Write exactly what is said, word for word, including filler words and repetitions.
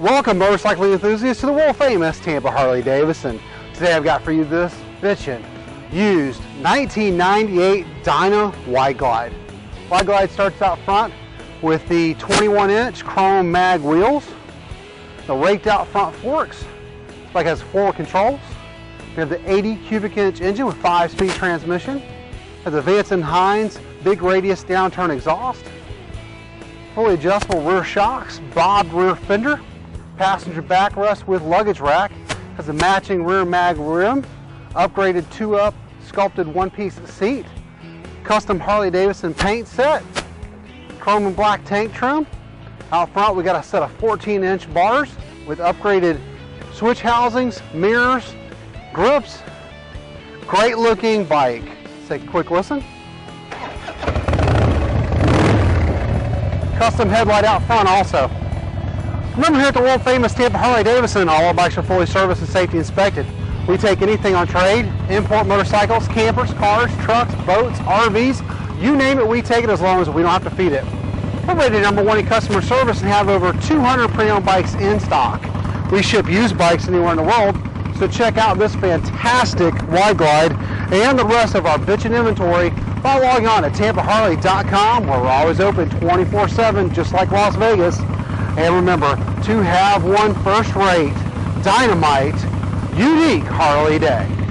Welcome, motorcycling enthusiasts, to the world-famous Tampa Harley-Davidson. Today I've got for you this bitchin' used nineteen ninety-eight Dyna Wide Glide. Wide Glide starts out front with the twenty-one inch chrome mag wheels, the raked-out front forks, like has four controls. We have the eighty cubic inch engine with five-speed transmission. Has a Vance and Hines big radius downturn exhaust, fully adjustable rear shocks, bobbed rear fender. Passenger backrest with luggage rack, has a matching rear mag rim, upgraded two-up sculpted one-piece seat, custom Harley-Davidson paint set, chrome and black tank trim. Out front we got a set of fourteen inch bars with upgraded switch housings, mirrors, grips. Great looking bike. Let's take a quick listen. Custom headlight out front also. Remember, here at the world-famous Tampa Harley-Davidson, all our bikes are fully serviced and safety inspected. We take anything on trade, import motorcycles, campers, cars, trucks, boats, R Vs, you name it, we take it as long as we don't have to feed it. We're rated number one in customer service and have over two hundred pre-owned bikes in stock. We ship used bikes anywhere in the world, so check out this fantastic Wide Glide and the rest of our bitchin' inventory by logging on to Tampa Harley dot com, where we're always open twenty-four seven, just like Las Vegas. And remember to have one first-rate, dynamite, unique Harley day.